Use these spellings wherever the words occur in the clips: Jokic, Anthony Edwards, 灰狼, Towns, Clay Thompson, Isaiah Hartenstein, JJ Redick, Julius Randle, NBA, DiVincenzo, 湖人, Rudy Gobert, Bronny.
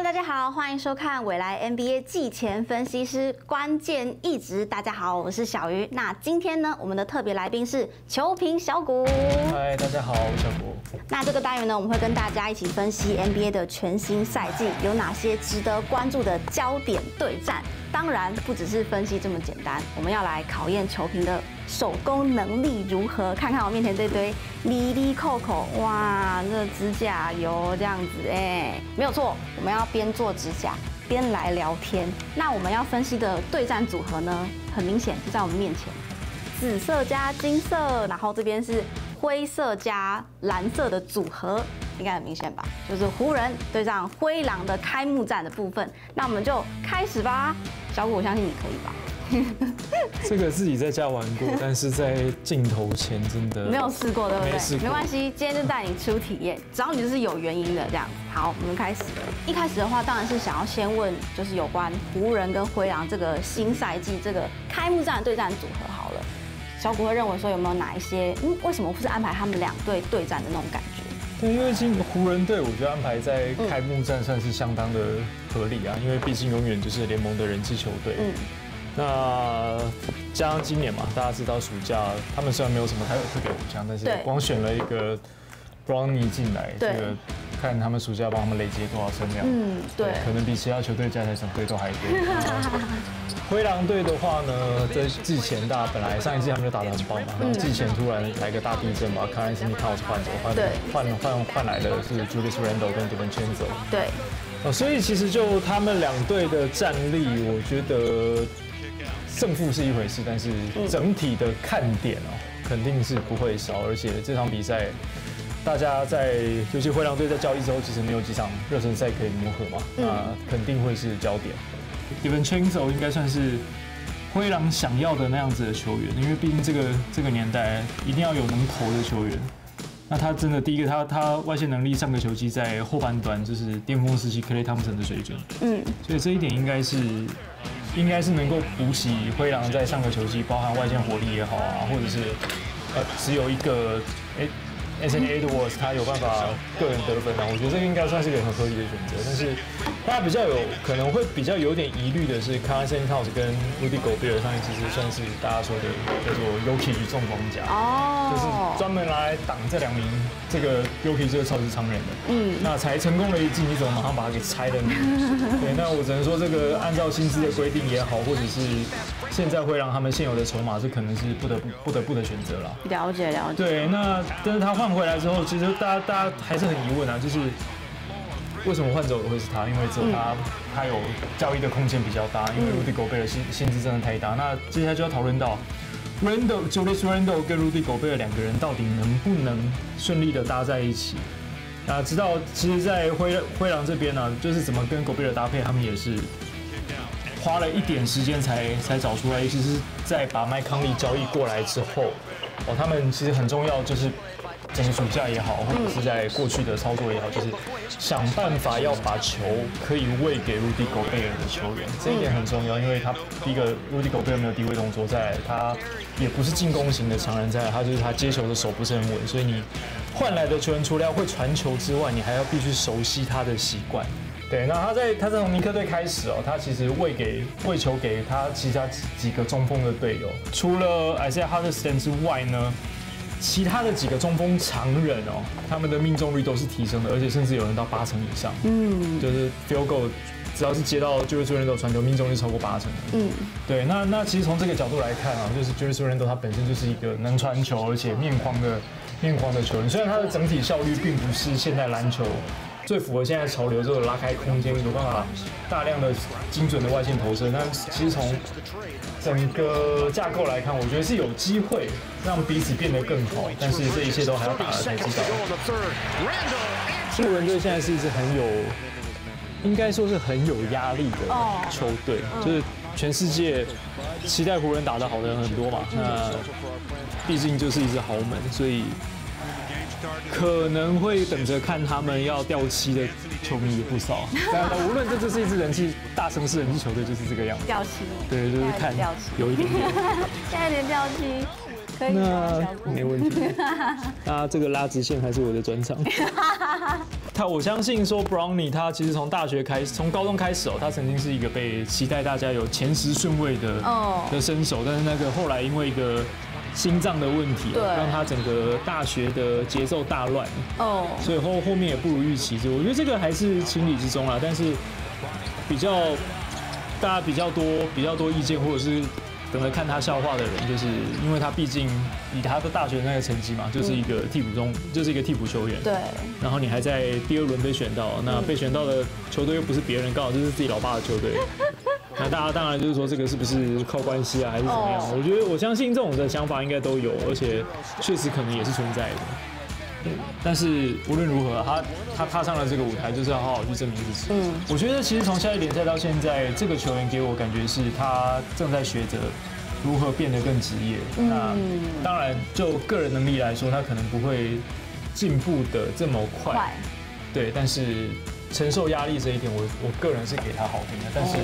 Hello， 大家好，欢迎收看未来 NBA 季前分析师关键一直。大家好，我是小鱼。那今天呢，我们的特别来宾是球评小谷。嗨，大家好，我是小谷。那这个单元呢，我们会跟大家一起分析 NBA 的全新赛季有哪些值得关注的焦点对战。当然，不只是分析这么简单，我们要来考验球评的手工能力如何。看看我面前这堆哩哩扣扣，哇，这指甲油这样子，没有错，我们要边做指甲边来聊天。那我们要分析的对战组合呢，很明显就在我们面前，紫色加金色，然后这边是灰色加蓝色的组合。 应该很明显吧，就是湖人对上灰狼的开幕战的部分。那我们就开始吧，小谷，我相信你可以吧。这个自己在家玩过，但是在镜头前真的没有试过，对不对？没关系，今天就带你出体验，只要你就是有原因的这样。好，我们开始。一开始的话，当然是想要先问，就是有关湖人跟灰狼这个新赛季这个开幕战的对战组合好了。小谷会认为说有没有哪一些，为什么不是安排他们两队对战的那种感觉？ 对，因为湖人队，我觉得安排在开幕战算是相当的合理啊，因为毕竟永远就是联盟的人气球队。那加上今年嘛，大家知道暑假他们虽然没有什么太有特别补强，但是光选了一个 Bronny 进来，这个看他们暑假帮他们累积多少声量。对，可能比其他球队加起来整队都还多。灰狼队的话呢，在季前大家本来上一季他们就打得很棒嘛，然后季前突然来个大地震嘛，看来是你看我是换来的是 Julius Randle 跟 DiVincenzo。对，所以其实就他们两队的战力，我觉得胜负是一回事，但是整体的看点肯定是不会少，而且这场比赛。 大家在，尤其灰狼队在交易之后，其实没有几场热身赛可以磨合嘛，那肯定会是焦点。DiVincenzo 应该算是灰狼想要的那样子的球员，因为毕竟这个年代一定要有能投的球员。那他真的第一个，他外线能力上个球季在后半段就是巅峰时期 Clay Thompson 的水准，所以这一点应该是能够补起灰狼在上个球季，包含外线火力也好啊，或者是只有一个Anthony Edwards 他有办法个人得分啊，我觉得这个应该算是一个很合理的选择。但是大家比较有可能会比较有点疑虑的是 ，Anthony Edwards 跟 Rudy Gobert 上一季是算是大家说的叫做 Jokic 重装甲，就是专门来挡这两名这个 Jokic 这个超级常人的。那才成功了一季，你怎么马上把它给拆了呢？对，那我只能说这个按照薪资的规定也好，或者是现在会让他们现有的筹码，这可能是不得不的选择了。了解。对，那但是他换。 回来之后，其实大家还是很疑问啊，就是为什么换走的会是他？因为只有他有交易的空间比较大，因为 Rudy Gobert 薪资真的太大。那接下来就要讨论到 Julius Randle 跟 Rudy Gobert 两个人到底能不能顺利的搭在一起？那知道其实，在灰狼这边呢，就是怎么跟 Gobert 搭配，他们也是花了一点时间才找出来。尤其是在把麦康利交易过来之后，他们其实很重要就是。 整个暑假也好，或者是在过去的操作也好，就是想办法要把球可以喂给 Rudy Gobert 的球员，这一点很重要，因为他第一个 Rudy Gobert 没有低位动作，再来他也不是进攻型的常人，再来他就是他接球的手不是很稳，所以你换来的球员除了要会传球之外，你还要必须熟悉他的习惯。对，那他在从尼克队开始他其实喂球给他其他几个中锋的队友，除了 Isaiah Hartenstein 之外呢。 其他的几个中锋常人他们的命中率都是提升的，而且甚至有人到8成以上。就是 field goal， 只要是接到 Julius Randle 传球，命中率超过8成。对，那其实从这个角度来看就是 Julius Randle 他本身就是一个能传球而且面框的球员，虽然他的整体效率并不是现代篮球最符合现在潮流这种拉开空间有办法大量的精准的外线投射，但其实从 整个架构来看，我觉得是有机会让彼此变得更好，但是这一切都还要打了才知道。湖人队现在是一支很有，应该说是很有压力的球队，就是全世界期待湖人打得好的人很多嘛，那毕竟就是一支豪门，所以可能会等着看他们要掉漆的球迷也不少。无论这是一支人气。 大城市人气球队就是这个样子，掉漆，对，就是看有一点点，现在有点掉漆。可以，那没问题。那这个拉直线还是我的专长。我相信说 Bronny 他其实从大学开始，从高中开始哦，他曾经是一个被期待大家有前10顺位的身手，但是那个后来因为一个心脏的问题，让他整个大学的节奏大乱哦，所以后面也不如预期，我觉得这个还是情理之中啦，但是比较。 大家比较多意见，或者是等着看他笑话的人，就是因为他毕竟以他的大学那个成绩嘛，就是一个替补球员。对。然后你还在第2轮被选到，那被选到的球队又不是别人，刚好就是自己老爸的球队。那大家当然就是说这个是不是靠关系啊，还是怎么样？我觉得我相信这种的想法应该都有，而且确实可能也是存在的。但是无论如何，他踏上了这个舞台，就是要好好去证明自己。我觉得其实从夏季联赛到现在，这个球员给我感觉是他正在学着如何变得更职业。那当然，就个人能力来说，他可能不会进步的这么快，对。但是承受压力这一点，我个人是给他好评的。但是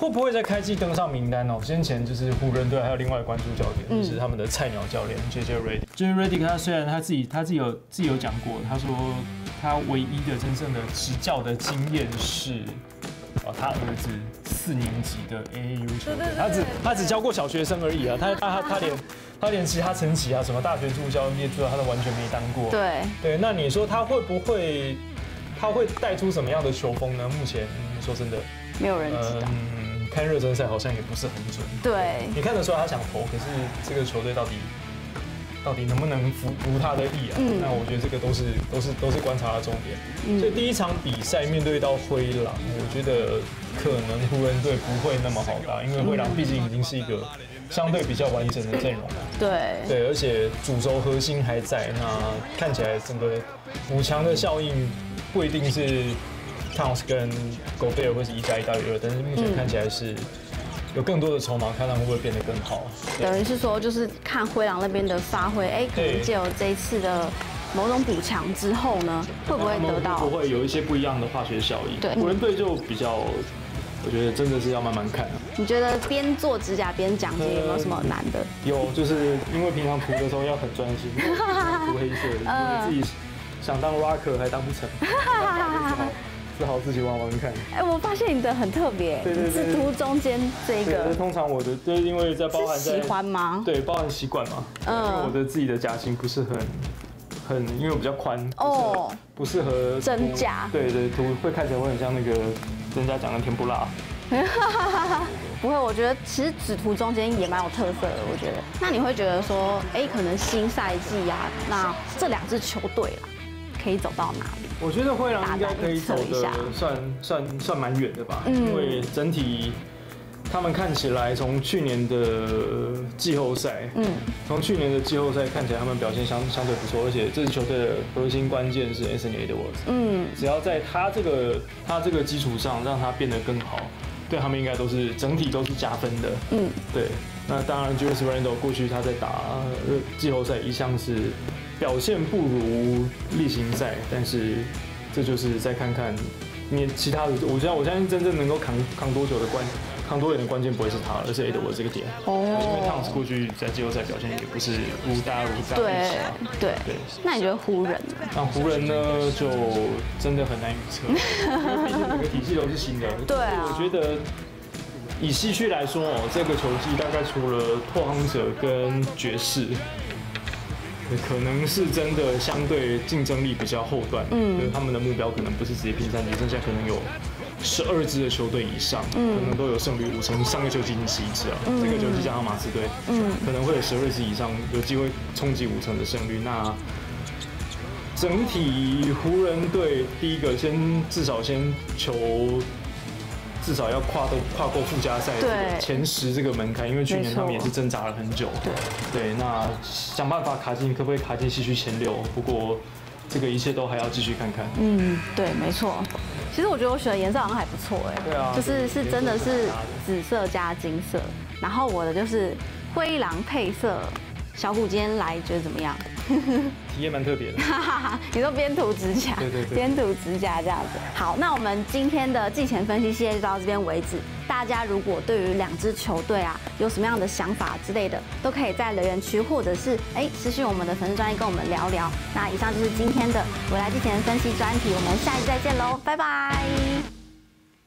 会不会在开季登上名单哦？先前就是湖人队还有另外关注焦点，就是他们的菜鸟教练 JJ Redick 他虽然他自己有讲过，他说他唯一的真正的执教的经验是，他儿子4年级的 AAU 球队，他只教过小学生而已啊，他连其他层级啊，什么大学助教、NBA 助教，他都完全没当过。对，那你说他会不会，他会带出什么样的球风呢？目前说真的，没有人知道。看热身赛好像也不是很准。对，你看得出来他想投，可是这个球队到底能不能服他的意啊？那我觉得这个都是观察的重点。所以第一场比赛面对到灰狼，我觉得可能湖人队不会那么好打，因为灰狼毕竟已经是一个相对比较完整的阵容了。对，而且主轴核心还在，那看起来整个5强的效应不一定是。 Towns 跟狗贝尔会是1+1大于2，但是目前看起来是有更多的筹码，看他们会不会变得更好。等于是说，就是看灰狼那边的发挥，可能借由这一次的某种补强之后呢，会不会得到？不会有一些不一样的化学效应。对，湖人队就比较，我觉得真的是要慢慢看。你觉得边做指甲边讲解有没有什么难的？有，就是因为平常涂的时候要很专心，涂黑色，因为自己想当 rocker 还当不成。只好自己玩玩看。我发现你的很特别，你是涂中间这个。通常我的就是因为在包含在喜欢吗？对，包含习惯嘛。我的自己的夹心不是很，因为我比较宽哦，不适合真假。对，涂会看起来会很像那个人家讲的甜不辣。不会，我觉得其实只涂中间也蛮有特色的，我觉得。那你会觉得说，可能新赛季呀，那这2支球队啦。 可以走到哪里？我觉得灰狼应该可以走的算蛮远的吧，因为整体他们看起来从去年的季后赛，看起来他们表现相对不错，而且这支球队的核心关键是 Anthony Edwards，只要在他这个基础上让他变得更好，对他们应该整体都是加分的，对。那当然 Julius Randle 过去他在打季后赛一向是。 表现不如例行赛，但是这就是再看看你其他的。我相信真正能够扛多久的关键不会是他，而是 Edwards 这个点。因为 Towns 过去在季后赛表现也不是如大家对。那你觉得湖人呢？那湖人呢，就真的很难预测，因为毕竟整个体系都是新的。对啊。我觉得以西区来说，这个球季大概除了拓荒者跟爵士。 可能是真的相对竞争力比较后段，他们的目标可能不是直接拼3级，剩下可能有12支的球队以上，可能都有胜率5成，上个球季已经11支啊，这个球季加上马刺队，可能会有12支以上，有机会冲击5成的胜率。那整体湖人队第一个至少先求。 至少要跨过附加赛前10这个门槛，因为去年他们也是挣扎了很久。对，那想办法可不可以卡进西区前6？不过这个一切都还要继续看看。对，没错。其实我觉得我选的颜色好像还不错哎。对啊。就是真的是紫色加金色，然后我的就是灰狼配色。小古今天来觉得怎么样？体验蛮特别的。你说边涂指甲，对，边涂指甲这样子。好，那我们今天的季前分析系列就到这边为止。大家如果对于两支球队啊有什么样的想法之类的，都可以在留言区或者是私讯我们的粉丝专页跟我们聊聊。那以上就是今天的未来季前分析专题，我们下期再见喽，拜拜。